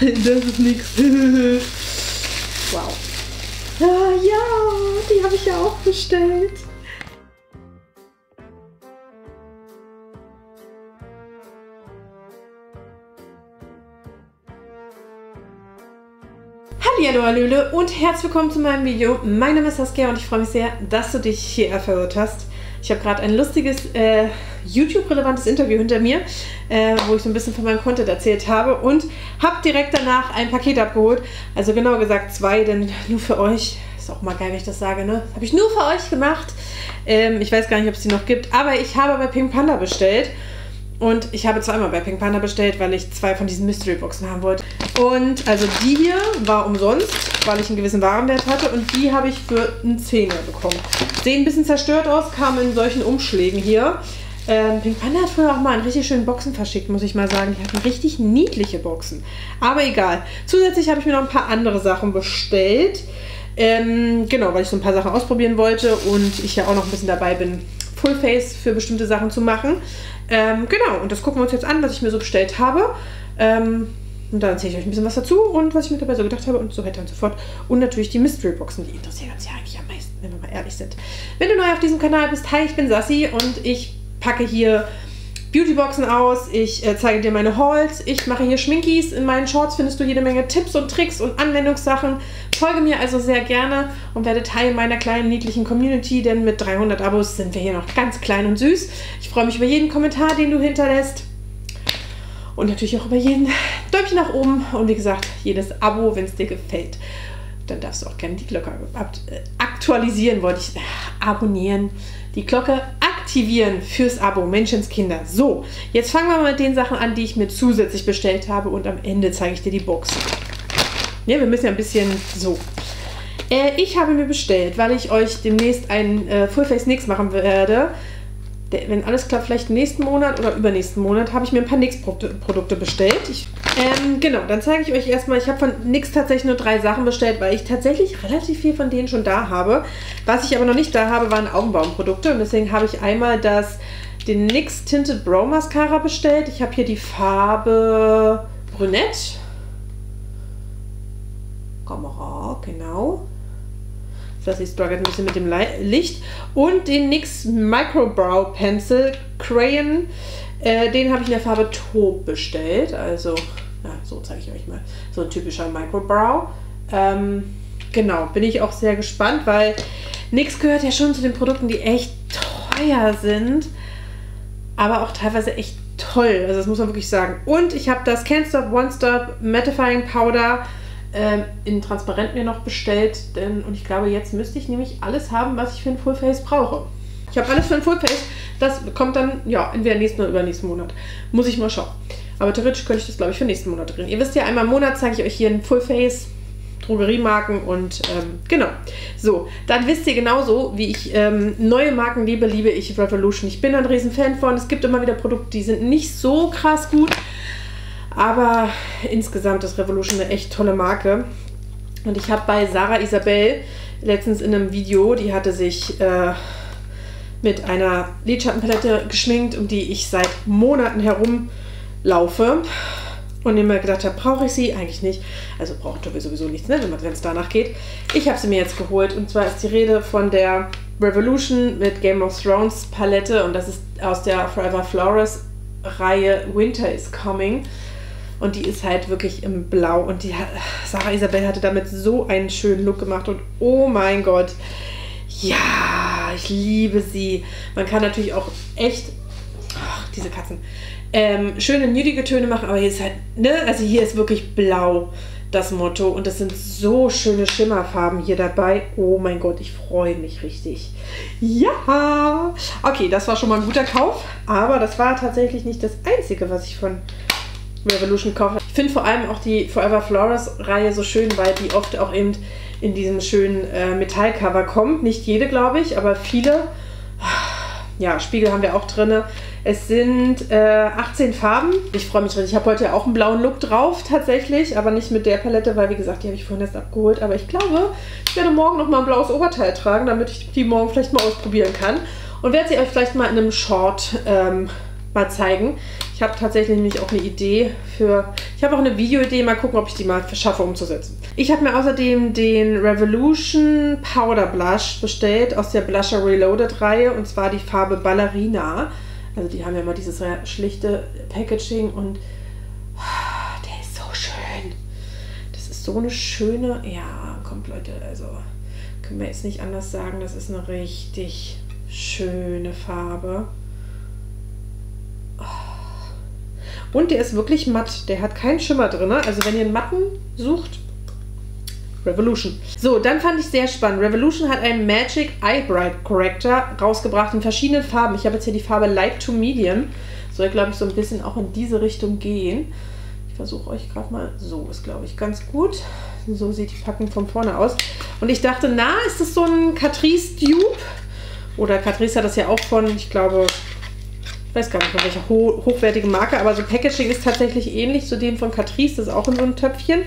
Das ist nix. Wow. Ah, ja, die habe ich ja auch bestellt. Hallo Lüle und herzlich willkommen zu meinem Video. Mein Name ist Saskia und ich freue mich sehr, dass du dich hier verirrt hast. Ich habe gerade ein lustiges YouTube-relevantes Interview hinter mir, wo ich so ein bisschen von meinem Content erzählt habe und habe direkt danach ein Paket abgeholt. Also genau gesagt zwei, denn nur für euch. Ist auch mal geil, wenn ich das sage, ne? Habe ich nur für euch gemacht. Ich weiß gar nicht, ob es die noch gibt, aber ich habe bei Pink Panda bestellt. Und ich habe zweimal bei Pink Panda bestellt, weil ich zwei von diesen Mystery-Boxen haben wollte. Und also die hier war umsonst, weil ich einen gewissen Warenwert hatte. Und die habe ich für einen Zehner bekommen. Sehen ein bisschen zerstört aus, kamen in solchen Umschlägen hier. Pink Panda hat früher auch mal einen richtig schönen Boxen verschickt, muss ich mal sagen. Die hatten richtig niedliche Boxen. Aber egal. Zusätzlich habe ich mir noch ein paar andere Sachen bestellt. Genau, weil ich so ein paar Sachen ausprobieren wollte und ich ja auch noch ein bisschen dabei bin, Fullface für bestimmte Sachen zu machen. Genau, und das gucken wir uns jetzt an, was ich mir so bestellt habe. Und dann erzähle ich euch ein bisschen was dazu und was ich mir dabei so gedacht habe und so weiter und so fort. Und natürlich die Mystery-Boxen, die interessieren uns ja eigentlich am meisten, wenn wir mal ehrlich sind. Wenn du neu auf diesem Kanal bist, hi, ich bin Sassi und ich packe hier Beautyboxen aus, ich zeige dir meine Hauls, ich mache hier Schminkies. In meinen Shorts findest du jede Menge Tipps und Tricks und Anwendungssachen. Folge mir also sehr gerne und werde Teil meiner kleinen, niedlichen Community, denn mit 300 Abos sind wir hier noch ganz klein und süß. Ich freue mich über jeden Kommentar, den du hinterlässt und natürlich auch über jeden Däumchen nach oben und wie gesagt, jedes Abo, wenn es dir gefällt. Dann darfst du auch gerne die Glocke aktualisieren, wollte ich abonnieren. Die Glocke aktivieren fürs Abo, Menschenskinder. So, jetzt fangen wir mal mit den Sachen an, die ich mir zusätzlich bestellt habe und am Ende zeige ich dir die Box. Ja, wir müssen ja ein bisschen so. Ich habe mir bestellt, weil ich euch demnächst einen Fullface NYX machen werde. Wenn alles klappt, vielleicht nächsten Monat oder übernächsten Monat, habe ich mir ein paar NYX-Produkte bestellt. Genau, dann zeige ich euch erstmal, ich habe von NYX tatsächlich nur 3 Sachen bestellt, weil ich tatsächlich relativ viel von denen schon da habe. Was ich aber noch nicht da habe, waren Augenbrauenprodukte und deswegen habe ich einmal den NYX Tinted Brow Mascara bestellt. Ich habe hier die Farbe Brünette. Kamera, genau. Das ist struggelt ein bisschen mit dem Licht. Und den NYX Micro Brow Pencil Crayon. Den habe ich in der Farbe Taupe bestellt. Also, na, so zeige ich euch mal. So ein typischer Micro Brow. Genau, bin ich auch sehr gespannt, weil NYX gehört ja schon zu den Produkten, die echt teuer sind. Aber auch teilweise echt toll. Also das muss man wirklich sagen. Und ich habe das Can't Stop One Stop Mattifying Powder in transparent mir noch bestellt, und ich glaube, jetzt müsste ich nämlich alles haben, was ich für ein Fullface brauche. Ich habe alles für ein Fullface, das kommt dann, ja, entweder nächsten oder übernächsten Monat. Muss ich mal schauen. Aber theoretisch könnte ich das, glaube ich, für nächsten Monat kriegen. Ihr wisst ja, einmal im Monat zeige ich euch hier ein Fullface, Drogeriemarken und, genau. So, dann wisst ihr genauso, wie ich neue Marken liebe, liebe ich Revolution. Ich bin ein riesen Fan von, es gibt immer wieder Produkte, die sind nicht so krass gut, aber insgesamt ist Revolution eine echt tolle Marke. Und ich habe bei Sarah Isabel letztens in einem Video, die hatte sich mit einer Lidschattenpalette geschminkt, um die ich seit Monaten herumlaufe. Und immer gedacht habe, brauche ich sie? Eigentlich nicht. Also braucht man sowieso nichts, ne, wenn es danach geht. Ich habe sie mir jetzt geholt. Und zwar ist die Rede von der Revolution mit Game of Thrones Palette. Und das ist aus der Forever Flores Reihe Winter is Coming. Und die ist halt wirklich im Blau. Und die Sarah Isabel hatte damit so einen schönen Look gemacht. Und oh mein Gott, ja, ich liebe sie. Man kann natürlich auch echt, ach, diese Katzen, schöne nudige Töne machen. Aber hier ist halt, ne, also hier ist wirklich blau das Motto. Und das sind so schöne Schimmerfarben hier dabei. Oh mein Gott, ich freue mich richtig. Ja, okay, das war schon mal ein guter Kauf. Aber das war tatsächlich nicht das Einzige, was ich von Revolution kaufen. Ich finde vor allem auch die Forever Flores Reihe so schön, weil die oft auch eben in diesem schönen Metallcover kommt. Nicht jede, glaube ich, aber viele. Ja, Spiegel haben wir auch drin. Es sind 18 Farben. Ich freue mich richtig. Ich habe heute ja auch einen blauen Look drauf tatsächlich, aber nicht mit der Palette, weil wie gesagt, die habe ich vorhin erst abgeholt. Aber ich glaube, ich werde morgen nochmal ein blaues Oberteil tragen, damit ich die morgen vielleicht mal ausprobieren kann. Und werde sie euch vielleicht mal in einem Short mal zeigen. Ich habe tatsächlich nämlich auch eine Idee für... Ich habe auch eine Videoidee, mal gucken, ob ich die mal schaffe umzusetzen. Ich habe mir außerdem den Revolution Powder Blush bestellt aus der Blusher Reloaded Reihe, und zwar die Farbe Ballerina. Also die haben ja immer dieses schlichte Packaging und... der ist so schön. Das ist so eine schöne... Ja, kommt Leute, also... Können wir jetzt nicht anders sagen, das ist eine richtig schöne Farbe. Und der ist wirklich matt, der hat keinen Schimmer drin. Also wenn ihr einen matten sucht, Revolution. So, dann fand ich sehr spannend. Revolution hat einen Magic Eye Bright Corrector rausgebracht in verschiedenen Farben. Ich habe jetzt hier die Farbe Light to Medium. Soll, glaube ich, so ein bisschen auch in diese Richtung gehen. Ich versuche euch gerade mal... So ist, glaube ich, ganz gut. So sieht die Packung von vorne aus. Und ich dachte, na, ist das so ein Catrice Dupe? Oder Catrice hat das ja auch von, ich glaube... Ich weiß gar nicht, von welcher hochwertigen Marke, aber so Packaging ist tatsächlich ähnlich zu dem von Catrice, das ist auch in so einem Töpfchen.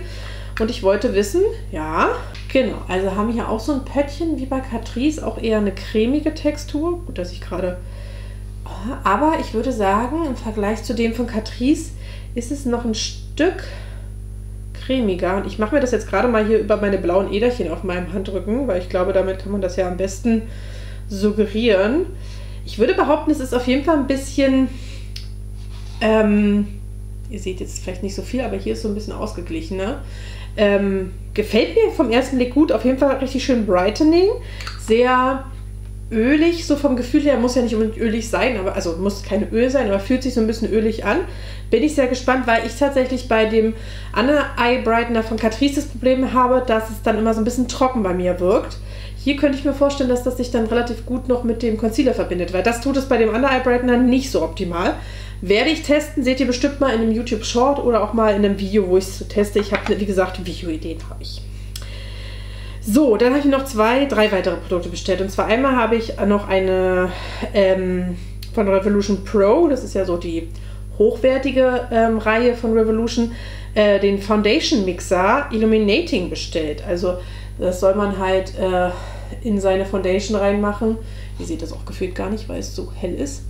Und ich wollte wissen, ja, genau, also haben wir hier auch so ein Pöttchen wie bei Catrice, auch eher eine cremige Textur. Gut, dass ich gerade... Aber ich würde sagen, im Vergleich zu dem von Catrice ist es noch ein Stück cremiger. Und ich mache mir das jetzt gerade mal hier über meine blauen Äderchen auf meinem Handrücken, weil ich glaube, damit kann man das ja am besten suggerieren. Ich würde behaupten, es ist auf jeden Fall ein bisschen, ihr seht jetzt vielleicht nicht so viel, aber hier ist so ein bisschen ausgeglichener. Gefällt mir vom ersten Blick gut, auf jeden Fall richtig schön brightening, sehr ölig, so vom Gefühl her, muss ja nicht unbedingt ölig sein, aber, also muss kein Öl sein, aber fühlt sich so ein bisschen ölig an. Bin ich sehr gespannt, weil ich tatsächlich bei dem anderen Eye Brightener von Catrice das Problem habe, dass es dann immer so ein bisschen trocken bei mir wirkt. Hier könnte ich mir vorstellen, dass das sich dann relativ gut noch mit dem Concealer verbindet, weil das tut es bei dem Under Eye Brightener nicht so optimal. Werde ich testen, seht ihr bestimmt mal in einem YouTube Short oder auch mal in einem Video, wo ich es teste. Ich habe, wie gesagt, Videoideen habe ich. So, dann habe ich noch drei weitere Produkte bestellt. Und zwar einmal habe ich noch eine von Revolution Pro, das ist ja so die hochwertige Reihe von Revolution, den Foundation Mixer Illuminating bestellt. Also das soll man halt in seine Foundation reinmachen. Ihr seht das auch gefühlt gar nicht, weil es so hell ist.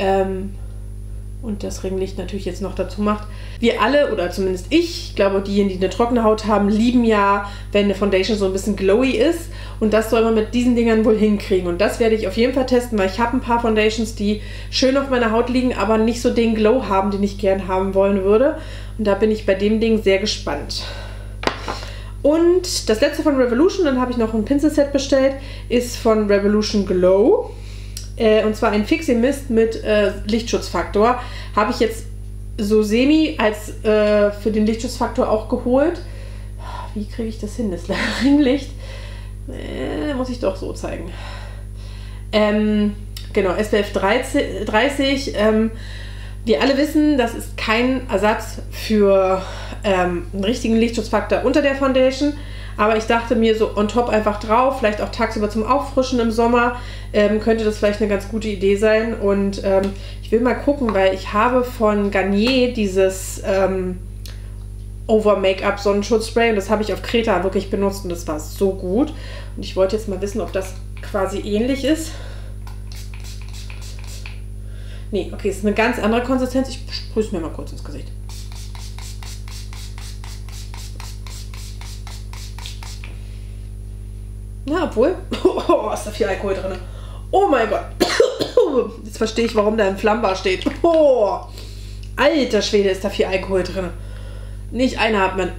Und das Ringlicht natürlich jetzt noch dazu macht. Wir alle, oder zumindest ich glaube, diejenigen, die eine trockene Haut haben, lieben ja, wenn eine Foundation so ein bisschen glowy ist. Und das soll man mit diesen Dingern wohl hinkriegen. Und das werde ich auf jeden Fall testen, weil ich habe ein paar Foundations, die schön auf meiner Haut liegen, aber nicht so den Glow haben, den ich gern haben wollen würde. Und da bin ich bei dem Ding sehr gespannt. Und das letzte von Revolution, dann habe ich noch ein Pinselset bestellt, ist von Revolution Glow. Und zwar ein Fixie Mist mit Lichtschutzfaktor. Habe ich jetzt so semi als für den Lichtschutzfaktor auch geholt. Wie kriege ich das hin, das Ringlicht? Muss ich doch so zeigen. Genau, SPF 30. Wir alle wissen, das ist kein Ersatz für... einen richtigen Lichtschutzfaktor unter der Foundation, aber ich dachte mir so on top einfach drauf, vielleicht auch tagsüber zum Auffrischen im Sommer, könnte das vielleicht eine ganz gute Idee sein. Und ich will mal gucken, weil ich habe von Garnier dieses Over-Make-up Sonnenschutzspray und das habe ich auf Kreta wirklich benutzt und das war so gut. Und ich wollte jetzt mal wissen, ob das quasi ähnlich ist. Nee, okay, es ist eine ganz andere Konsistenz. Ich sprühe es mir mal kurz ins Gesicht. Na, obwohl. Oh, ist da viel Alkohol drin. Oh mein Gott. Jetzt verstehe ich, warum da ein Flammbar steht. Oh, alter Schwede, ist da viel Alkohol drin. Nicht einatmen.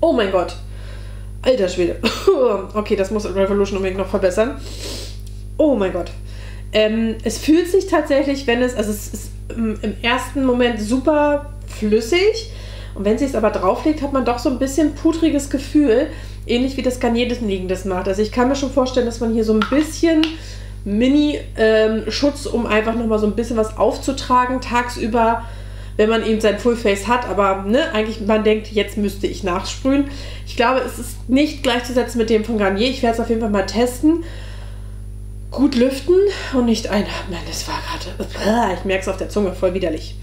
Oh mein Gott. Alter Schwede. Okay, das muss Revolution unbedingt noch verbessern. Oh mein Gott. Es fühlt sich tatsächlich, wenn es... Also es ist im ersten Moment super flüssig. Und wenn sie es aber drauflegt, hat man doch so ein bisschen pudriges Gefühl. Ähnlich wie das Garnier das macht. Also ich kann mir schon vorstellen, dass man hier so ein bisschen Mini-Schutz, um einfach nochmal so ein bisschen was aufzutragen tagsüber, wenn man eben sein Fullface hat. Aber ne, eigentlich man denkt, jetzt müsste ich nachsprühen. Ich glaube, es ist nicht gleichzusetzen mit dem von Garnier. Ich werde es auf jeden Fall mal testen. Gut lüften und nicht einatmen. Das war gerade... Ich merke es auf der Zunge, voll widerlich.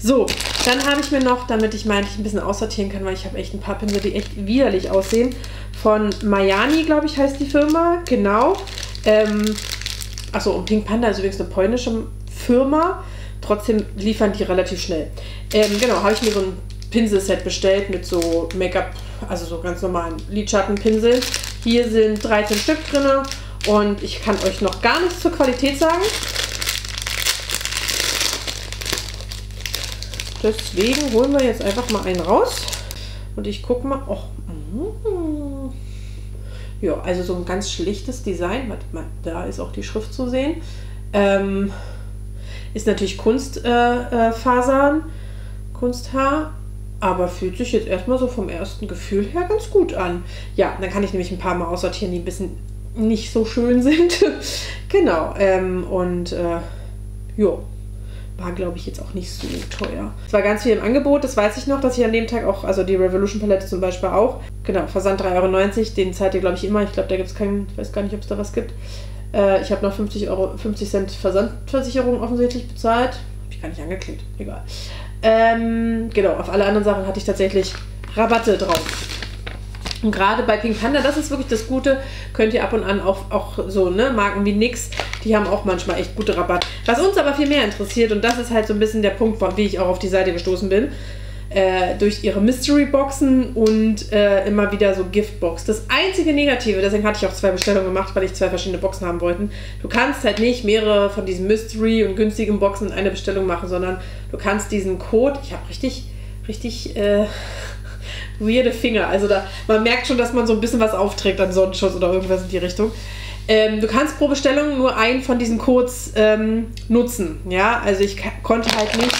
So, dann habe ich mir noch, damit ich meine, ein bisschen aussortieren kann, weil ich habe echt ein paar Pinsel, die echt widerlich aussehen, von Mayani, glaube ich, heißt die Firma, genau. Achso, und Pink Panda ist übrigens eine polnische Firma. Trotzdem liefern die relativ schnell. Genau, habe ich mir so ein Pinselset bestellt mit so Make-up, also so ganz normalen Lidschattenpinseln. Hier sind 13 Stück drin und ich kann euch noch gar nichts zur Qualität sagen. Deswegen holen wir jetzt einfach mal einen raus und ich gucke mal. Oh, ja, also so ein ganz schlichtes Design. Da ist auch die Schrift zu sehen. Ist natürlich Kunstfasern, Kunsthaar, aber fühlt sich jetzt erstmal so vom ersten Gefühl her ganz gut an. Ja, dann kann ich nämlich ein paar Mal aussortieren, die ein bisschen nicht so schön sind. Genau, jo, war glaube ich jetzt auch nicht so teuer. Es war ganz viel im Angebot, das weiß ich noch, dass ich an dem Tag auch, also die Revolution Palette zum Beispiel auch, genau, Versand 3,90 €, den zahlt ihr glaube ich immer, ich glaube da gibt es keinen, ich weiß gar nicht, ob es da was gibt. Ich habe noch 50 Cent Versandversicherung offensichtlich bezahlt. Habe ich gar nicht angeklickt, egal. Genau, auf alle anderen Sachen hatte ich tatsächlich Rabatte drauf. Und gerade bei Pink Panda, das ist wirklich das Gute, könnt ihr ab und an auch so, ne, Marken wie NYX, die haben auch manchmal echt gute Rabatte. Was uns aber viel mehr interessiert, und das ist halt so ein bisschen der Punkt, wie ich auch auf die Seite gestoßen bin, durch ihre Mystery-Boxen und immer wieder so Giftbox. Das einzige Negative, deswegen hatte ich auch 2 Bestellungen gemacht, weil ich 2 verschiedene Boxen haben wollte. Du kannst halt nicht mehrere von diesen Mystery- und günstigen Boxen in eine Bestellung machen, sondern du kannst diesen Code, ich habe richtig weirde Finger, also da, man merkt schon, dass man so ein bisschen was aufträgt an Sonnenschutz oder irgendwas in die Richtung. Du kannst pro Bestellung nur einen von diesen Codes nutzen, ja, also ich konnte halt nicht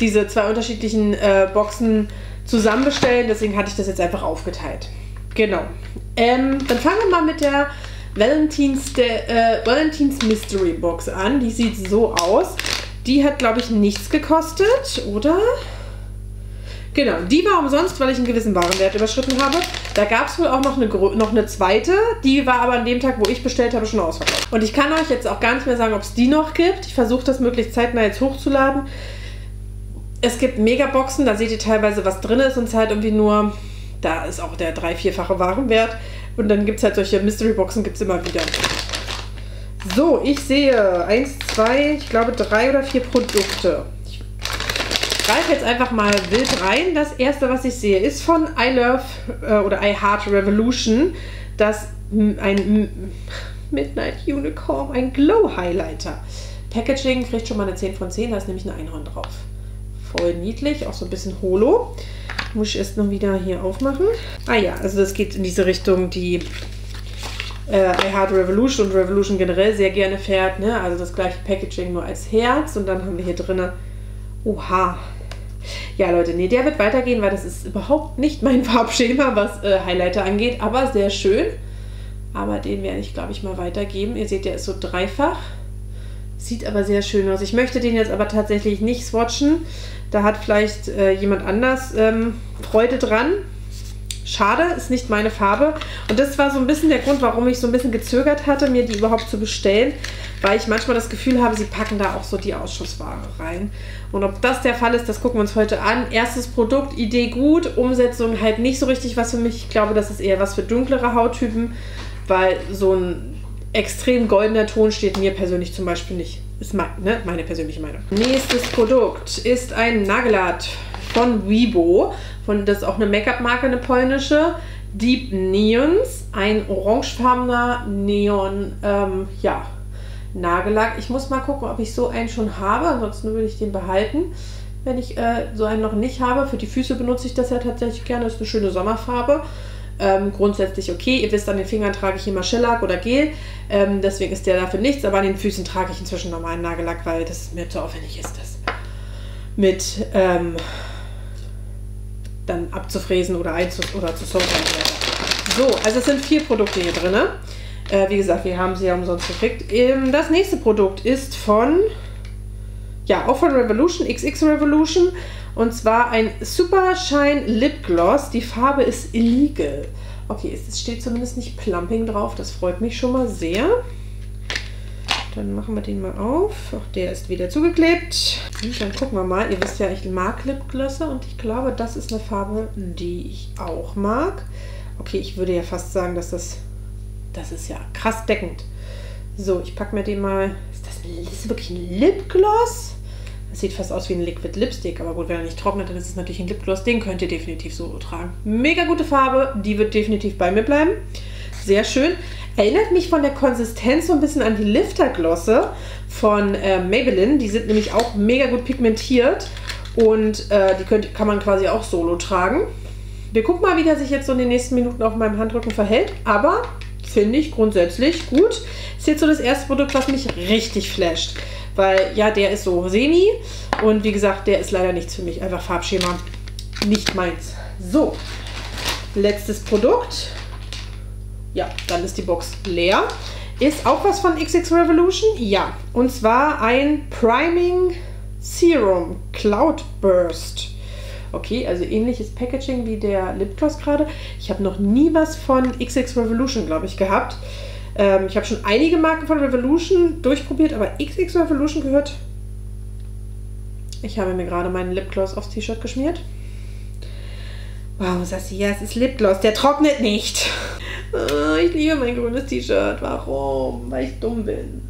diese 2 unterschiedlichen Boxen zusammenbestellen. Deswegen hatte ich das jetzt einfach aufgeteilt. Genau. Dann fangen wir mal mit der Valentines Mystery Box an. Die sieht so aus. Die hat, glaube ich, nichts gekostet, oder? Genau, die war umsonst, weil ich einen gewissen Warenwert überschritten habe. Da gab es wohl auch noch eine zweite, die war aber an dem Tag, wo ich bestellt habe, schon ausverkauft. Und ich kann euch jetzt auch gar nicht mehr sagen, ob es die noch gibt. Ich versuche das möglichst zeitnah jetzt hochzuladen. Es gibt Megaboxen, da seht ihr teilweise, was drin ist und es halt irgendwie nur, da ist auch der 3-4-fache Warenwert. Und dann gibt es halt solche Mystery-Boxen, gibt es immer wieder. So, ich sehe 1, 2, ich glaube 3 oder 4 Produkte. Ich greife jetzt einfach mal wild rein. Das erste, was ich sehe, ist von I Heart Revolution, das ein Midnight Unicorn, ein Glow Highlighter. Packaging kriegt schon mal eine 10 von 10, da ist nämlich ein Einhorn drauf. Voll niedlich, auch so ein bisschen holo. Muss ich erst noch wieder hier aufmachen. Ah ja, also das geht in diese Richtung, die I Heart Revolution und Revolution generell sehr gerne fährt. Ne? Also das gleiche Packaging nur als Herz. Und dann haben wir hier drin, oha. Ja Leute, nee, der wird weitergehen, weil das ist überhaupt nicht mein Farbschema, was Highlighter angeht. Aber sehr schön. Aber den werde ich, glaube ich, mal weitergeben. Ihr seht, der ist so dreifach. Sieht aber sehr schön aus. Ich möchte den jetzt aber tatsächlich nicht swatchen. Da hat vielleicht jemand anders Freude dran. Schade, ist nicht meine Farbe. Und das war so ein bisschen der Grund, warum ich so ein bisschen gezögert hatte, mir die überhaupt zu bestellen. Weil ich manchmal das Gefühl habe, sie packen da auch so die Ausschussware rein. Und ob das der Fall ist, das gucken wir uns heute an. Erstes Produkt, Idee gut, Umsetzung halt nicht so richtig was für mich. Ich glaube, das ist eher was für dunklere Hauttypen, weil so ein extrem goldener Ton steht mir persönlich zum Beispiel nicht. Ist meine persönliche Meinung. Nächstes Produkt ist ein Nagellack von Weibo. Das ist auch eine Make-up-Marke, eine polnische. Deep Neons. Ein orangefarbener Neon, Nagellack. Ich muss mal gucken, ob ich so einen schon habe. Ansonsten würde ich den behalten, wenn ich so einen noch nicht habe. Für die Füße benutze ich das ja tatsächlich gerne. Das ist eine schöne Sommerfarbe. Grundsätzlich okay. Ihr wisst, an den Fingern trage ich immer Shellac oder Gel. Deswegen ist der dafür nichts. Aber an den Füßen trage ich inzwischen normalen Nagellack, weil das mir zu aufwendig ist, das mit dann abzufräsen oder zu saugen. So, also es sind 4 Produkte hier drin. Wie gesagt, wir haben sie ja umsonst gekriegt. Das nächste Produkt ist von, ja, auch von Revolution, XX Revolution. Und zwar ein Super Shine Lip Gloss. Die Farbe ist Illegal. Okay, es steht zumindest nicht Plumping drauf. Das freut mich schon mal sehr. Dann machen wir den mal auf. Auch der ist wieder zugeklebt. Und dann gucken wir mal. Ihr wisst ja, ich mag Lipglösse und ich glaube, das ist eine Farbe, die ich auch mag. Okay, ich würde ja fast sagen, dass das ist ja krass deckend. So, ich packe mir den mal. Ist das wirklich ein Lipgloss? Es sieht fast aus wie ein Liquid Lipstick, aber gut, wenn er nicht trocknet, dann ist es natürlich ein Lipgloss. Den könnt ihr definitiv so tragen. Mega gute Farbe, die wird definitiv bei mir bleiben. Sehr schön. Erinnert mich von der Konsistenz so ein bisschen an die Lifterglosse von Maybelline. Die sind nämlich auch mega gut pigmentiert und die kann man quasi auch solo tragen. Wir gucken mal, wie der sich jetzt so in den nächsten Minuten auf meinem Handrücken verhält, aber finde ich grundsätzlich gut. Ist jetzt so das erste Produkt, was mich richtig flasht, weil ja, der ist so semi und wie gesagt, der ist leider nichts für mich. Einfach Farbschema, nicht meins. So, letztes Produkt. Ja, dann ist die Box leer. Ist auch was von XX Revolution? Ja, und zwar ein Priming Serum Cloud Burst. Okay, also ähnliches Packaging wie der Lipgloss gerade. Ich habe noch nie was von XX Revolution, glaube ich, gehabt. Ich habe schon einige Marken von Revolution durchprobiert, aber XX Revolution gehört... Ich habe mir gerade meinen Lipgloss aufs T-Shirt geschmiert. Wow, Saskia, es ist Lipgloss, der trocknet nicht. Ich liebe mein grünes T-Shirt. Warum? Weil ich dumm bin.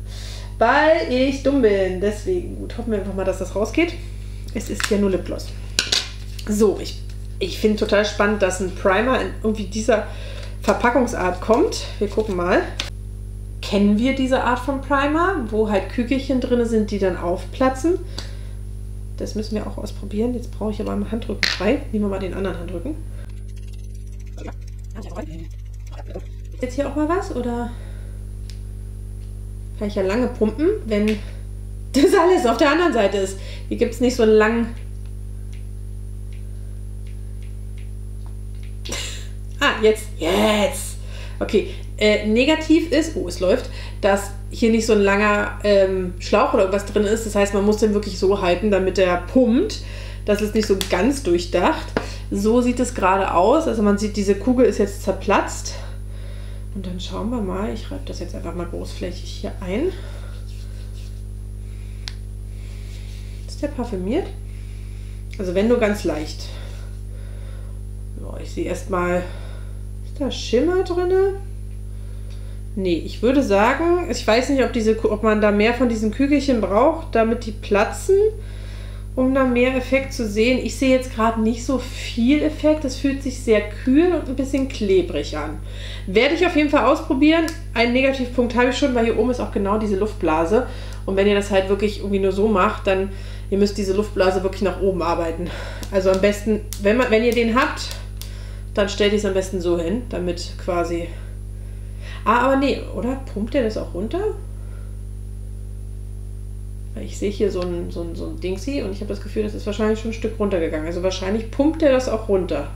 Weil ich dumm bin. Deswegen, gut, hoffen wir einfach mal, dass das rausgeht. Es ist ja nur Lipgloss. So, ich finde total spannend, dass ein Primer in irgendwie dieser Verpackungsart kommt. Wir gucken mal. Kennen wir diese Art von Primer, wo halt Kügelchen drin sind, die dann aufplatzen? Das müssen wir auch ausprobieren. Jetzt brauche ich aber einen Handrücken frei. Nehmen wir mal den anderen Handrücken. Jetzt hier auch mal was? Oder kann ich ja lange pumpen, wenn das alles auf der anderen Seite ist. Hier gibt es nicht so einen langen... Jetzt! Okay, negativ ist, oh, es läuft, dass hier nicht so ein langer Schlauch oder irgendwas drin ist. Das heißt, man muss den wirklich so halten, damit der pumpt. Das ist nicht so ganz durchdacht. So sieht es gerade aus. Also man sieht, diese Kugel ist jetzt zerplatzt. Und dann schauen wir mal. Ich reibe das jetzt einfach mal großflächig hier ein. Ist der parfümiert? Also wenn nur ganz leicht. So, ich sehe erstmal... Ist da Schimmer drin? Nee, ich würde sagen, ich weiß nicht, ob man da mehr von diesen Kügelchen braucht, damit die platzen, um da mehr Effekt zu sehen. Ich sehe jetzt gerade nicht so viel Effekt. Das fühlt sich sehr kühl und ein bisschen klebrig an. Werde ich auf jeden Fall ausprobieren. Einen Negativpunkt habe ich schon, weil hier oben ist auch genau diese Luftblase. Und wenn ihr das halt wirklich irgendwie nur so macht, dann ihr müsst diese Luftblase wirklich nach oben arbeiten. Also am besten, wenn ihr den habt... Dann stellt ihr es am besten so hin, damit quasi... Ah, aber nee, oder? Pumpt der das auch runter? Ich sehe hier so ein Dingsi und ich habe das Gefühl, das ist wahrscheinlich schon ein Stück runtergegangen. Also wahrscheinlich pumpt der das auch runter.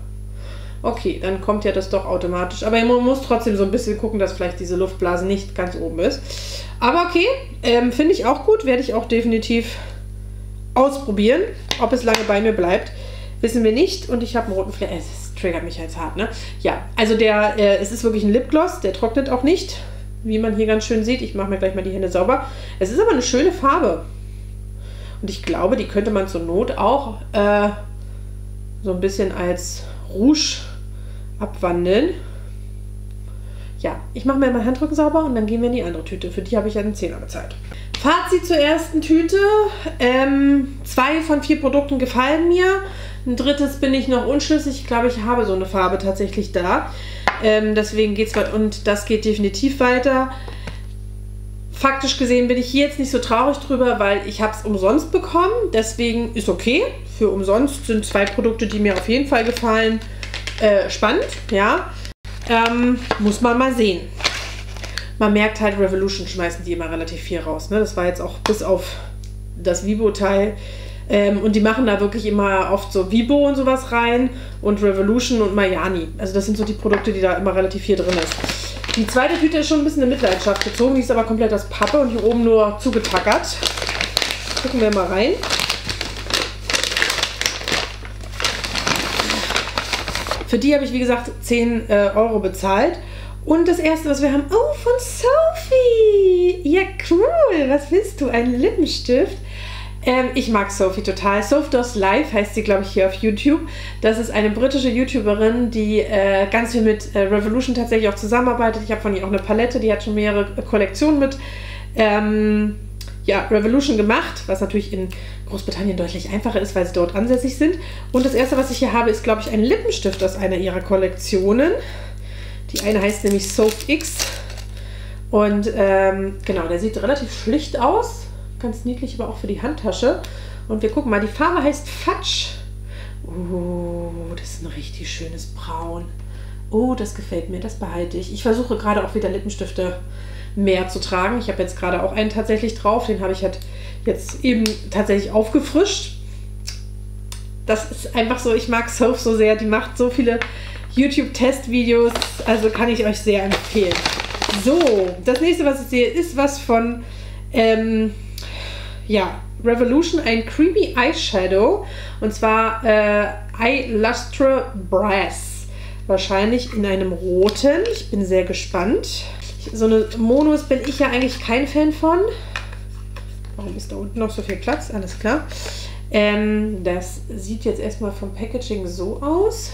Okay, dann kommt ja das doch automatisch. Aber man muss trotzdem so ein bisschen gucken, dass vielleicht diese Luftblase nicht ganz oben ist. Aber okay, finde ich auch gut. Werde ich auch definitiv ausprobieren. Ob es lange bei mir bleibt, wissen wir nicht. Und ich habe einen roten Fleck. Triggert mich jetzt hart, ne? Ja, also es ist wirklich ein Lipgloss, der trocknet auch nicht, wie man hier ganz schön sieht. Ich mache mir gleich mal die Hände sauber. Es ist aber eine schöne Farbe. Und ich glaube, die könnte man zur Not auch so ein bisschen als Rouge abwandeln. Ja, ich mache mir meinen Handrücken sauber und dann gehen wir in die andere Tüte. Für die habe ich ja einen Zehner bezahlt. Fazit zur ersten Tüte. 2 von 4 Produkten gefallen mir. Ein drittes bin ich noch unschlüssig. Ich glaube, ich habe so eine Farbe tatsächlich da. Deswegen geht es weiter und das geht definitiv weiter. Faktisch gesehen bin ich hier jetzt nicht so traurig drüber, weil ich habe es umsonst bekommen. Deswegen ist okay. Für umsonst sind 2 Produkte, die mir auf jeden Fall gefallen. Spannend, ja. Muss man mal sehen. Man merkt halt, Revolution schmeißen die immer relativ viel raus. Ne? Das war jetzt auch bis auf das Weibo-Teil. Und die machen da wirklich immer oft so Weibo und sowas rein und Revolution und Mayani. Also das sind so die Produkte, die da immer relativ viel drin ist. Die zweite Tüte ist schon ein bisschen in Mitleidenschaft gezogen. Die ist aber komplett aus Pappe und hier oben nur zugetackert. Gucken wir mal rein. Für die habe ich, wie gesagt, 10 Euro bezahlt. Und das erste, was wir haben... Oh, von Sophie! Ja, cool! Was willst du? Ein Lippenstift? Ich mag Sophie total. SoffDoesLife heißt sie, glaube ich, hier auf YouTube. Das ist eine britische YouTuberin, die ganz viel mit Revolution tatsächlich auch zusammenarbeitet. Ich habe von ihr auch eine Palette, die hat schon mehrere Kollektionen mit ja, Revolution gemacht, was natürlich in Großbritannien deutlich einfacher ist, weil sie dort ansässig sind. Und das erste, was ich hier habe, ist, glaube ich, ein Lippenstift aus einer ihrer Kollektionen. Die eine heißt nämlich Soft X. Und genau, der sieht relativ schlicht aus. Ganz niedlich, aber auch für die Handtasche. Und wir gucken mal, die Farbe heißt Fudge. Oh, das ist ein richtig schönes Braun. Oh, das gefällt mir, das behalte ich. Ich versuche gerade auch wieder Lippenstifte mehr zu tragen. Ich habe jetzt gerade auch einen tatsächlich drauf. Den habe ich halt jetzt eben tatsächlich aufgefrischt. Das ist einfach so, ich mag Sophie so sehr. Die macht so viele YouTube-Test-Videos. Also kann ich euch sehr empfehlen. So, das nächste, was ich sehe, ist was von ja, Revolution. Ein Creamy Eyeshadow. Und zwar Eye Lustre Brass. Wahrscheinlich in einem roten. Ich bin sehr gespannt. So eine Monos bin ich ja eigentlich kein Fan von. Warum ist da unten noch so viel Platz? Alles klar. Das sieht jetzt erstmal vom Packaging so aus.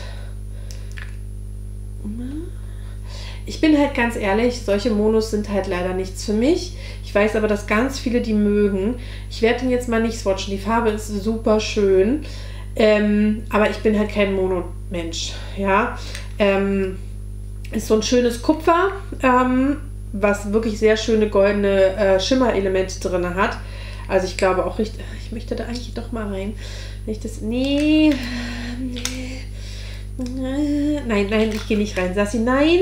Ich bin halt ganz ehrlich, solche Monos sind halt leider nichts für mich. Ich weiß aber, dass ganz viele die mögen. Ich werde den jetzt mal nicht swatchen. Die Farbe ist super schön. Aber ich bin halt kein Mono-Mensch. Ja, ist so ein schönes Kupfer, was wirklich sehr schöne goldene Schimmerelemente drin hat. Also ich glaube auch richtig... Ich möchte da eigentlich doch mal rein. Wenn ich das... Nee. Nein, nein, ich gehe nicht rein. Sassi, nein.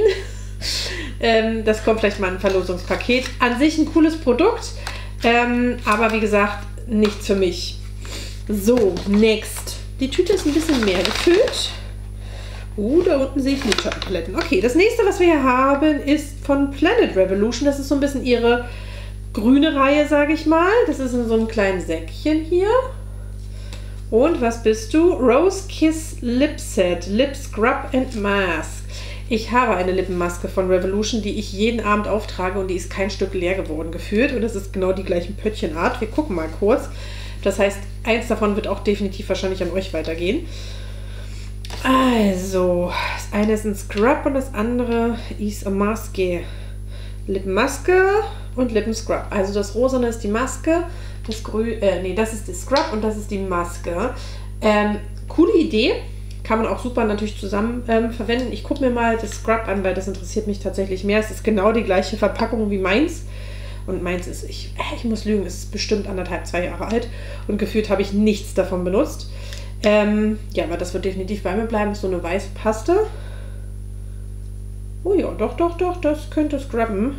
Das kommt vielleicht mal ein Verlosungspaket. An sich ein cooles Produkt, aber wie gesagt, nichts für mich. So, next. Die Tüte ist ein bisschen mehr gefüllt. Oh, da unten sehe ich Lidschattenpaletten. Okay, das nächste, was wir hier haben, ist von Planet Revolution. Das ist so ein bisschen ihre grüne Reihe, sage ich mal. Das ist in so einem kleinen Säckchen hier. Und was bist du? Rose Kiss Lip Set, Lip Scrub and Mask. Ich habe eine Lippenmaske von Revolution, die ich jeden Abend auftrage und die ist kein Stück leer geworden gefühlt. Und das ist genau die gleichen Pöttchenart. Wir gucken mal kurz. Das heißt, eins davon wird auch definitiv wahrscheinlich an euch weitergehen. Also, das eine ist ein Scrub und das andere ist eine Maske. Lippenmaske und Lippenscrub. Also das Rosane ist die Maske, das Grün, nee, das ist der Scrub und das ist die Maske. Coole Idee. Kann man auch super natürlich zusammen verwenden. Ich gucke mir mal das Scrub an, weil das interessiert mich tatsächlich mehr. Es ist genau die gleiche Verpackung wie meins. Und meins ist, ich muss lügen, es ist bestimmt anderthalb, 2 Jahre alt. Und gefühlt habe ich nichts davon benutzt. Ja, aber das wird definitiv bei mir bleiben. So eine weiße Paste. Oh ja, doch, doch, doch, das könnte scrubben.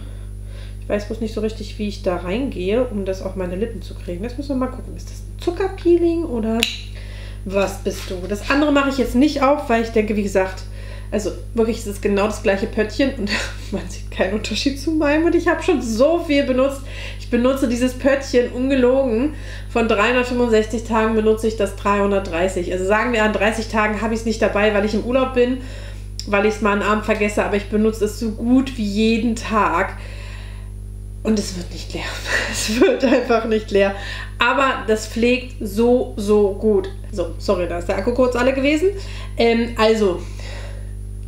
Ich weiß bloß nicht so richtig, wie ich da reingehe, um das auf meine Lippen zu kriegen. Jetzt müssen wir mal gucken, ist das ein Zuckerpeeling oder was bist du? Das andere mache ich jetzt nicht auf, weil ich denke, wie gesagt, also wirklich, es ist genau das gleiche Pöttchen und man sieht keinen Unterschied zu meinem und ich habe schon so viel benutzt. Ich benutze dieses Pöttchen ungelogen. Von 365 Tagen benutze ich das 330. Also sagen wir, an 30 Tagen habe ich es nicht dabei, weil ich im Urlaub bin, weil ich es mal einen Abend vergesse, aber ich benutze es so gut wie jeden Tag. Und es wird nicht leer. Es wird einfach nicht leer. Aber das pflegt so, so gut. So, sorry, da ist der Akku kurz alle gewesen. Also,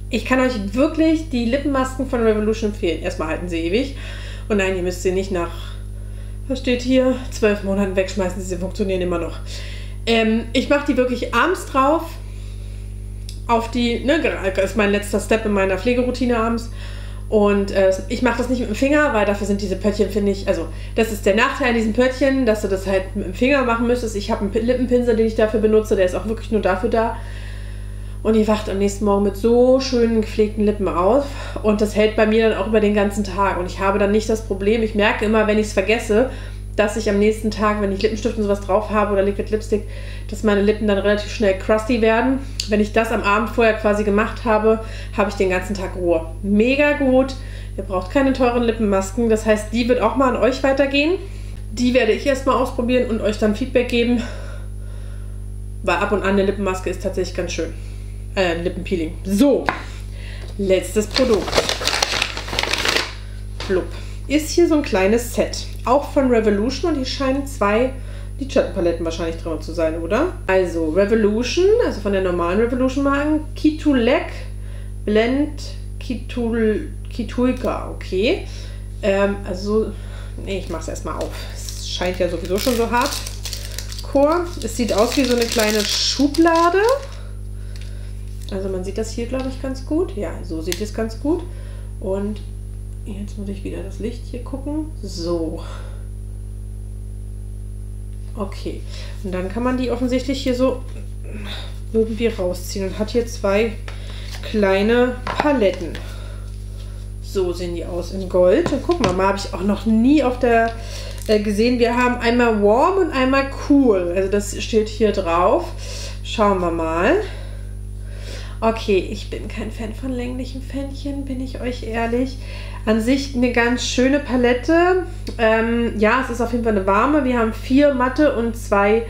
ich kann euch wirklich die Lippenmasken von Revolution empfehlen. Erstmal halten sie ewig. Und nein, ihr müsst sie nicht nach, was steht hier, 12 Monaten wegschmeißen. Sie funktionieren immer noch. Ich mache die wirklich abends drauf. Auf die, ne, das ist mein letzter Step in meiner Pflegeroutine abends. Und ich mache das nicht mit dem Finger, weil dafür sind diese Pöttchen, finde ich, also das ist der Nachteil an diesen Pöttchen, dass du das halt mit dem Finger machen müsstest. Ich habe einen Lippenpinsel, den ich dafür benutze, der ist auch wirklich nur dafür da. Und ihr wacht am nächsten Morgen mit so schönen gepflegten Lippen auf und das hält bei mir dann auch über den ganzen Tag. Und ich habe dann nicht das Problem, ich merke immer, wenn ich es vergesse, dass ich am nächsten Tag, wenn ich Lippenstift und sowas drauf habe oder Liquid Lipstick, dass meine Lippen dann relativ schnell crusty werden. Wenn ich das am Abend vorher quasi gemacht habe, habe ich den ganzen Tag Ruhe. Mega gut. Ihr braucht keine teuren Lippenmasken. Das heißt, die wird auch mal an euch weitergehen. Die werde ich erstmal ausprobieren und euch dann Feedback geben. Weil ab und an eine Lippenmaske ist tatsächlich ganz schön. Lippenpeeling. So, letztes Produkt. Blub. Ist hier so ein kleines Set. Auch von Revolution und hier scheinen 2 Lidschattenpaletten wahrscheinlich drin zu sein, oder? Also Revolution, also von der normalen Revolution-Marken, Kitulek Blend Kitulka, okay. Also, nee, ich mach's erstmal auf. scheint ja sowieso schon so hart. Es sieht aus wie so eine kleine Schublade. Also man sieht das hier, glaube ich, ganz gut. Ja, so sieht es ganz gut. Und jetzt muss ich wieder das Licht hier gucken. So. Okay. Und dann kann man die offensichtlich hier so irgendwie rausziehen. Und hat hier zwei kleine Paletten. So sehen die aus in Gold. Und gucken wir mal, habe ich auch noch nie auf der gesehen. Wir haben einmal warm und einmal cool. Also das steht hier drauf. Schauen wir mal. Okay, ich bin kein Fan von länglichen Pfännchen, bin ich euch ehrlich. An sich eine ganz schöne Palette. Ja, es ist auf jeden Fall eine warme. Wir haben 4 matte und 2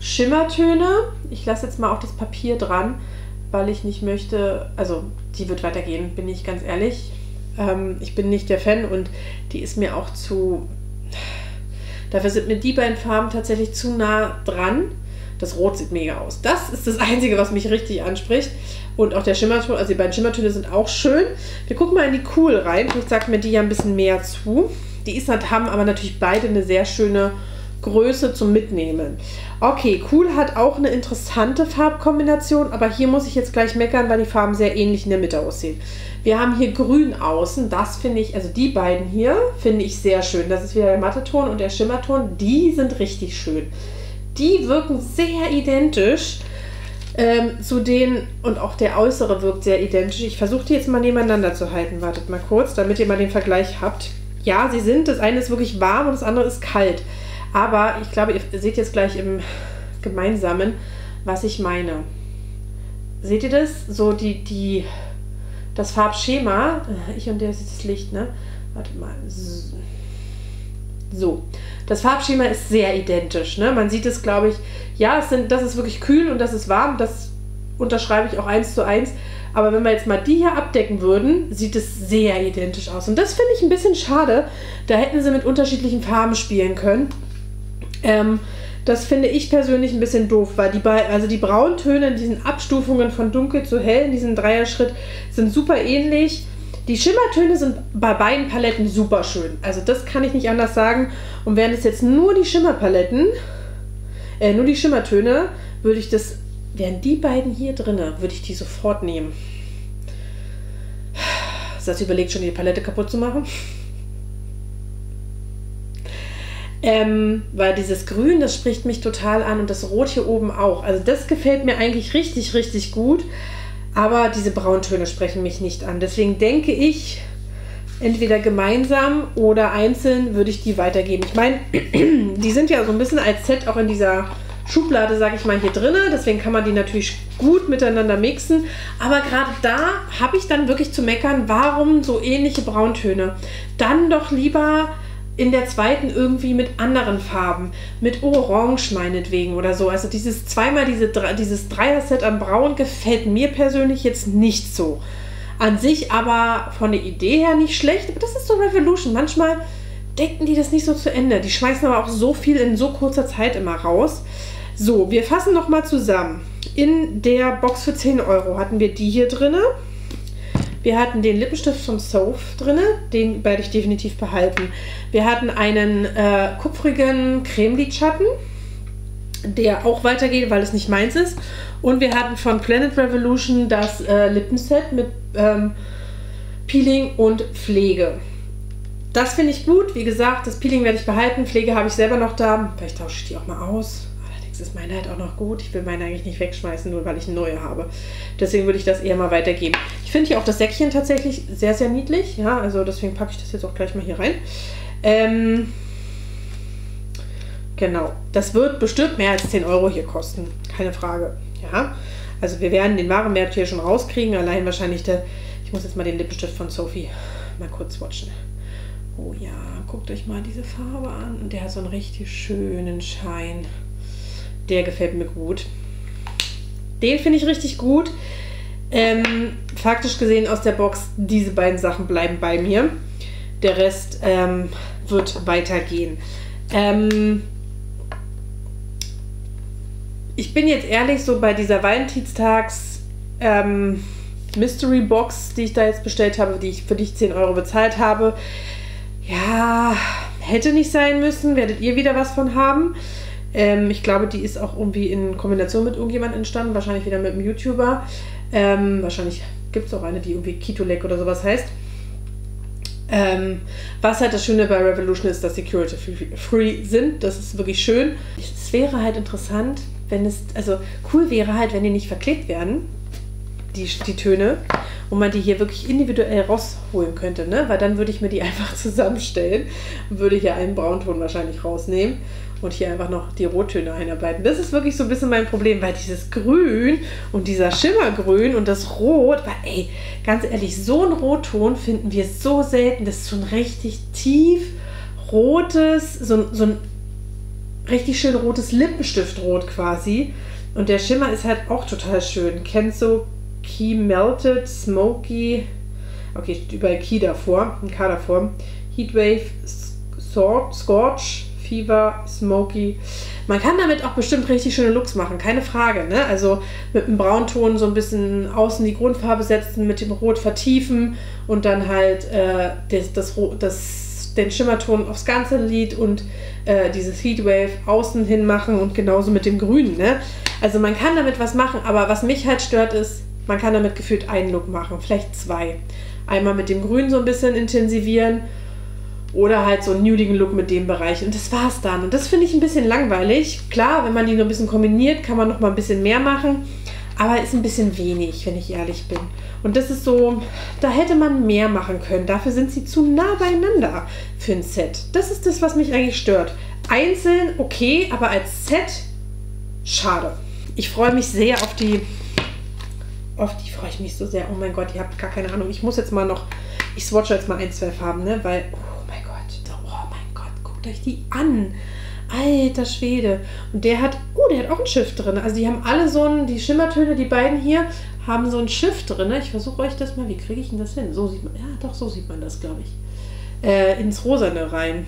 Schimmertöne. Ich lasse jetzt mal auch das Papier dran, weil ich nicht möchte, also die wird weitergehen, bin ich ganz ehrlich. Ich bin nicht der Fan und die ist mir auch zu... Dafür sind mir die beiden Farben tatsächlich zu nah dran. Das Rot sieht mega aus. Das ist das Einzige, was mich richtig anspricht. Und auch der Schimmerton, also die beiden Schimmertöne sind auch schön. Wir gucken mal in die Cool rein. Ich sage mir die ja ein bisschen mehr zu. Die ist, haben aber natürlich beide eine sehr schöne Größe zum Mitnehmen. Okay, Cool hat auch eine interessante Farbkombination, aber hier muss ich jetzt gleich meckern, weil die Farben sehr ähnlich in der Mitte aussehen. Wir haben hier grün außen, das finde ich, also die beiden hier finde ich sehr schön. Das ist wieder der Matteton und der Schimmerton, die sind richtig schön. Die wirken sehr identisch zu denen und auch der äußere wirkt sehr identisch. Ich versuche die jetzt mal nebeneinander zu halten, wartet mal kurz, damit ihr mal den Vergleich habt. Ja, sie sind, das eine ist wirklich warm und das andere ist kalt. Aber ich glaube, ihr seht jetzt gleich im Gemeinsamen, was ich meine. Seht ihr das? So das Farbschema. Ich und der sieht das Licht, ne? Warte mal. So. Das Farbschema ist sehr identisch, ne? Man sieht es, glaube ich, ja, das ist wirklich kühl und das ist warm. Das unterschreibe ich auch 1:1. Aber wenn wir jetzt mal die hier abdecken würden, sieht es sehr identisch aus. Und das finde ich ein bisschen schade. Da hätten sie mit unterschiedlichen Farben spielen können. Das finde ich persönlich ein bisschen doof, weil die Brauntöne in diesen Abstufungen von dunkel zu hell, in diesem Dreierschritt, sind super ähnlich. Die Schimmertöne sind bei beiden Paletten super schön. Also das kann ich nicht anders sagen. Und wären es jetzt nur die Schimmertöne, wären die beiden hier drin, würde ich die sofort nehmen. Saskia überlegt schon, die Palette kaputt zu machen. Weil dieses Grün, das spricht mich total an und das Rot hier oben auch. Also das gefällt mir eigentlich richtig, richtig gut. Aber diese Brauntöne sprechen mich nicht an. Deswegen denke ich, entweder gemeinsam oder einzeln würde ich die weitergeben. Ich meine, die sind ja so ein bisschen als Set auch in dieser Schublade, sage ich mal, hier drin, deswegen kann man die natürlich gut miteinander mixen, aber gerade da habe ich dann wirklich zu meckern, warum so ähnliche Brauntöne? Dann doch lieber in der zweiten irgendwie mit anderen Farben, mit Orange meinetwegen oder so. Also dieses dieses Dreier-Set an Braun gefällt mir persönlich jetzt nicht so. An sich aber von der Idee her nicht schlecht, aber das ist so Revolution. Manchmal decken die das nicht so zu Ende. Die schmeißen aber auch so viel in so kurzer Zeit immer raus. So, wir fassen nochmal zusammen. In der Box für 10 € hatten wir die hier drin. Wir hatten den Lippenstift von Sophie drin, den werde ich definitiv behalten. Wir hatten einen kupfrigen Cremelidschatten, der auch weitergeht, weil es nicht meins ist. Und wir hatten von Planet Revolution das Lippenset mit Peeling und Pflege. Das finde ich gut. Wie gesagt, das Peeling werde ich behalten. Pflege habe ich selber noch da. Vielleicht tausche ich die auch mal aus. Ist meine halt auch noch gut. Ich will meine eigentlich nicht wegschmeißen, nur weil ich eine neue habe. Deswegen würde ich das eher mal weitergeben. Ich finde hier auch das Säckchen tatsächlich sehr, sehr niedlich. Ja, also deswegen packe ich das jetzt auch gleich mal hier rein. Genau. Das wird bestimmt mehr als 10 € hier kosten. Keine Frage. Ja, also wir werden den Warenwert hier schon rauskriegen. Allein wahrscheinlich ich muss jetzt mal den Lippenstift von Sophie mal kurz swatchen. Oh ja, guckt euch mal diese Farbe an. Und der hat so einen richtig schönen Schein. Der gefällt mir gut. Den finde ich richtig gut. Faktisch gesehen aus der Box, diese beiden Sachen bleiben bei mir. Der Rest wird weitergehen. Ich bin jetzt ehrlich, so bei dieser Valentinstags Mystery Box, die ich da jetzt bestellt habe, für die ich 10 € bezahlt habe, ja, hätte nicht sein müssen, werdet ihr wieder was von haben. Ich glaube, die ist auch irgendwie in Kombination mit irgendjemandem entstanden, wahrscheinlich wieder mit einem YouTuber. Wahrscheinlich gibt es auch eine, die irgendwie Kitolek oder sowas heißt. Was halt das Schöne bei Revolution ist, dass die Curator free sind. Das ist wirklich schön. Es wäre halt interessant, wenn es, also cool wäre halt, wenn die nicht verklebt werden, die Töne, und man die hier wirklich individuell rausholen könnte, ne? Weil dann würde ich mir die einfach zusammenstellen und würde hier einen Braunton wahrscheinlich rausnehmen und hier einfach noch die Rottöne einarbeiten. Das ist wirklich so ein bisschen mein Problem, weil dieses Grün und dieser Schimmergrün und das Rot, weil ey, ganz ehrlich, so ein Rotton finden wir so selten. Das ist so ein richtig tief rotes, so ein richtig schön rotes Lippenstiftrot quasi. Und der Schimmer ist halt auch total schön. Kenzo Key Melted, Smoky, okay, steht überall Key davor, ein K davor. Heatwave, Scorch, Fever, Smoky. Man kann damit auch bestimmt richtig schöne Looks machen, keine Frage, ne? Also mit einem Braunton so ein bisschen außen die Grundfarbe setzen, mit dem Rot vertiefen und dann halt den Schimmerton aufs ganze Lid und dieses Heatwave außen hin machen und genauso mit dem Grünen, ne? Also man kann damit was machen, aber was mich halt stört ist, man kann damit gefühlt einen Look machen, vielleicht zwei. Einmal mit dem Grün so ein bisschen intensivieren oder halt so einen nudigen Look mit dem Bereich. Und das war's dann. Und das finde ich ein bisschen langweilig. Klar, wenn man die nur ein bisschen kombiniert, kann man noch mal ein bisschen mehr machen. Aber ist ein bisschen wenig, wenn ich ehrlich bin. Und das ist so, da hätte man mehr machen können. Dafür sind sie zu nah beieinander für ein Set. Das ist das, was mich eigentlich stört. Einzeln okay, aber als Set schade. Ich freue mich sehr auf die... Auf die freue ich mich so sehr. Oh mein Gott, ihr habt gar keine Ahnung. Ich muss jetzt mal noch... Ich swatche jetzt mal 1, 2 Farben, ne? Weil... Oh mein Gott, guckt euch die an. Alter Schwede. Und der hat... Oh, der hat auch ein Schiff drin. Also die haben alle so einen... Die Schimmertöne, die beiden hier, haben so ein Schiff drin. Ne? Ich versuche euch das mal... Wie kriege ich denn das hin? So sieht man... Ja, doch, so sieht man das, glaube ich. Ins Rosane rein.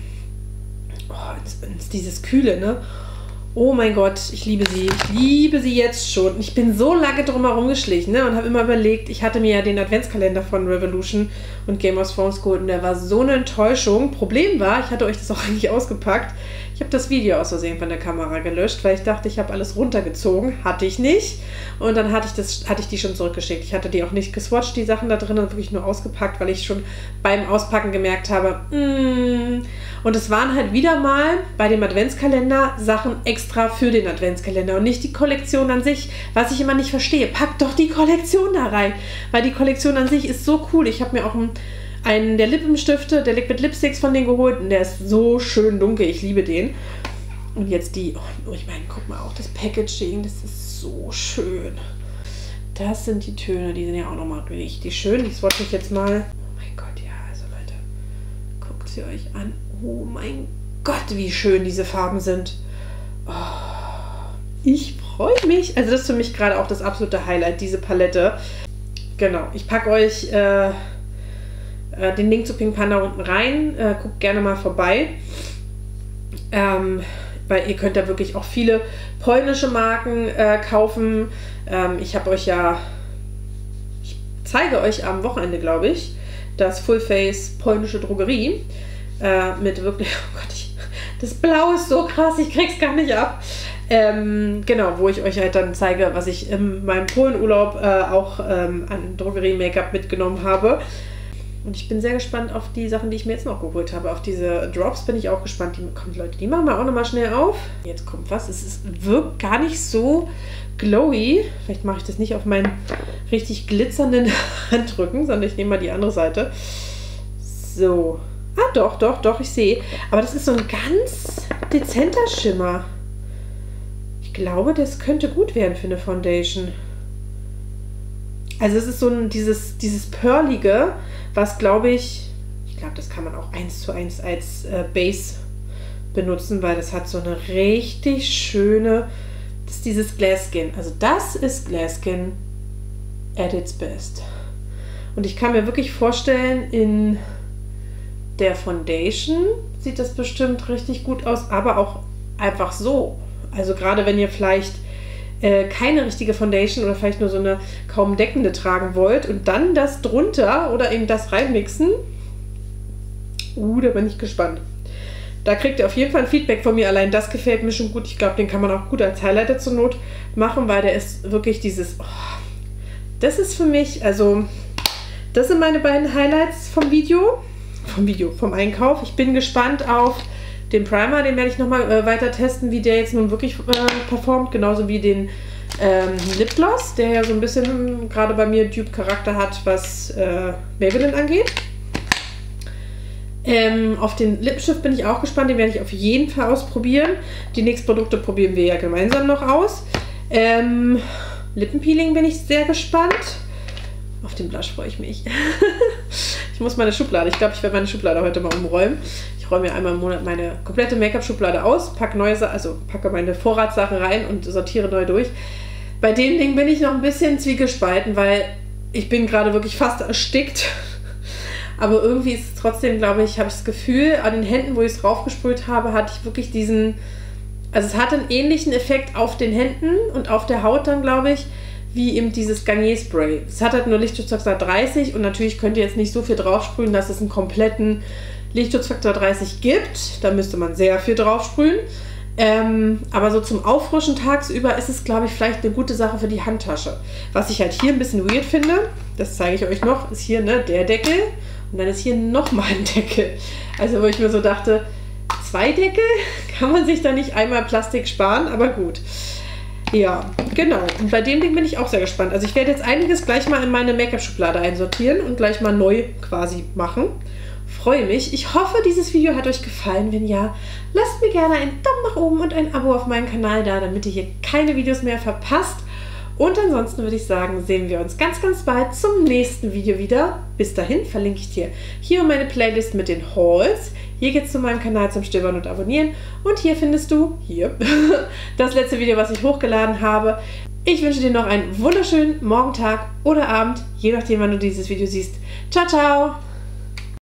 Oh, ins dieses Kühle, ne? Oh mein Gott, ich liebe sie. Ich liebe sie jetzt schon. Ich bin so lange drum herum geschlichen, ne, und habe immer überlegt, ich hatte mir ja den Adventskalender von Revolution und Game of Thrones geholt und der war so eine Enttäuschung. Problem war, ich hatte euch das auch eigentlich ausgepackt. Ich habe das Video aus Versehen von der Kamera gelöscht, weil ich dachte, ich habe alles runtergezogen. Hatte ich nicht. Und dann hatte ich die schon zurückgeschickt. Ich hatte die auch nicht geswatcht, die Sachen da drin, und wirklich nur ausgepackt, weil ich schon beim Auspacken gemerkt habe, Und es waren halt wieder mal bei dem Adventskalender Sachen extra für den Adventskalender und nicht die Kollektion an sich, was ich immer nicht verstehe. Packt doch die Kollektion da rein, weil die Kollektion an sich ist so cool. Ich habe mir auch einen der Lippenstifte, der Liquid Lipsticks von denen geholt und der ist so schön dunkel. Ich liebe den. Und jetzt die, oh, ich meine, guck mal, auch das Packaging, das ist so schön. Das sind die Töne, die sind ja auch nochmal richtig schön. Die swatche ich jetzt mal. Oh mein Gott, ja, also Leute, guckt sie euch an. Oh mein Gott, wie schön diese Farben sind. Oh, ich freue mich. Also das ist für mich gerade auch das absolute Highlight, diese Palette. Genau, ich packe euch den Link zu Pink Panda unten rein. Guckt gerne mal vorbei. Weil ihr könnt da wirklich auch viele polnische Marken kaufen. Ich zeige euch am Wochenende, glaube ich, das Fullface polnische Drogerie. Mit wirklich, oh Gott, das Blau ist so krass, ich krieg's gar nicht ab. Genau, wo ich euch halt dann zeige, was ich in meinem Polenurlaub auch an Drogerie-Make-up mitgenommen habe. Und ich bin sehr gespannt auf die Sachen, die ich mir jetzt noch geholt habe. Auf diese Drops bin ich auch gespannt. Die kommen, Leute, die machen wir auch nochmal schnell auf. Jetzt kommt was. Es wirkt gar nicht so glowy. Vielleicht mache ich das nicht auf meinen richtig glitzernden Handrücken, sondern ich nehme mal die andere Seite. So. Ah, doch, ich sehe. Aber das ist so ein ganz dezenter Schimmer. Ich glaube, das könnte gut werden für eine Foundation. Also es ist so ein, dieses Pearlige, was, glaube ich, das kann man auch 1:1 als Base benutzen, weil das hat so eine richtig schöne, das ist dieses Glass Skin. Also das ist Glass Skin at its best. Und ich kann mir wirklich vorstellen, in der Foundation sieht das bestimmt richtig gut aus, aber auch einfach so. Also gerade wenn ihr vielleicht keine richtige Foundation oder vielleicht nur so eine kaum deckende tragen wollt und dann das drunter oder eben das reinmixen. Da bin ich gespannt. Da kriegt ihr auf jeden Fall ein Feedback von mir. Allein das gefällt mir schon gut. Ich glaube, den kann man auch gut als Highlighter zur Not machen, weil der ist wirklich dieses... Oh, das ist für mich, also... Das sind meine beiden Highlights vom Video. Vom Einkauf. Ich bin gespannt auf den Primer. Den werde ich nochmal weiter testen, wie der jetzt nun wirklich performt. Genauso wie den Lipgloss, der ja so ein bisschen gerade bei mir Dupe-Charakter hat, was Maybelline angeht. Auf den Lippenstift bin ich auch gespannt, den werde ich auf jeden Fall ausprobieren. Die nächsten Produkte probieren wir ja gemeinsam noch aus. Lippenpeeling bin ich sehr gespannt. Auf den Blush freue ich mich. Ich muss meine Schublade, ich glaube, ich werde meine Schublade heute mal umräumen. Ich räume ja einmal im Monat meine komplette Make-up-Schublade aus, packe meine Vorratssachen rein und sortiere neu durch. Bei dem Ding bin ich noch ein bisschen zwiegespalten, weil ich bin gerade wirklich fast erstickt. Aber irgendwie ist es trotzdem, glaube ich, habe ich das Gefühl, an den Händen, wo ich es raufgesprüht habe, hatte ich wirklich diesen... Also es hatte einen ähnlichen Effekt auf den Händen und auf der Haut dann, glaube ich, wie eben dieses Garnier-Spray. Es hat halt nur Lichtschutzfaktor 30 und natürlich könnt ihr jetzt nicht so viel draufsprühen, dass es einen kompletten Lichtschutzfaktor 30 gibt. Da müsste man sehr viel draufsprühen. Aber so zum Auffrischen tagsüber ist es, glaube ich, vielleicht eine gute Sache für die Handtasche. Was ich halt hier ein bisschen weird finde, das zeige ich euch noch, ist hier der Deckel. Und dann ist hier nochmal ein Deckel. Also wo ich mir so dachte, zwei Deckel? Kann man sich da nicht einmal Plastik sparen? Aber gut. Ja, genau. Und bei dem Ding bin ich auch sehr gespannt. Also ich werde jetzt einiges gleich mal in meine Make-up-Schublade einsortieren und gleich mal neu quasi machen. Freue mich. Ich hoffe, dieses Video hat euch gefallen. Wenn ja, lasst mir gerne einen Daumen nach oben und ein Abo auf meinen Kanal da, damit ihr hier keine Videos mehr verpasst. Und ansonsten würde ich sagen, sehen wir uns ganz, ganz bald zum nächsten Video wieder. Bis dahin verlinke ich dir hier meine Playlist mit den Hauls. Hier geht's zu meinem Kanal zum Stöbern und Abonnieren. Und hier findest du, das letzte Video, was ich hochgeladen habe. Ich wünsche dir noch einen wunderschönen Morgentag oder Abend, je nachdem, wann du dieses Video siehst. Ciao, ciao!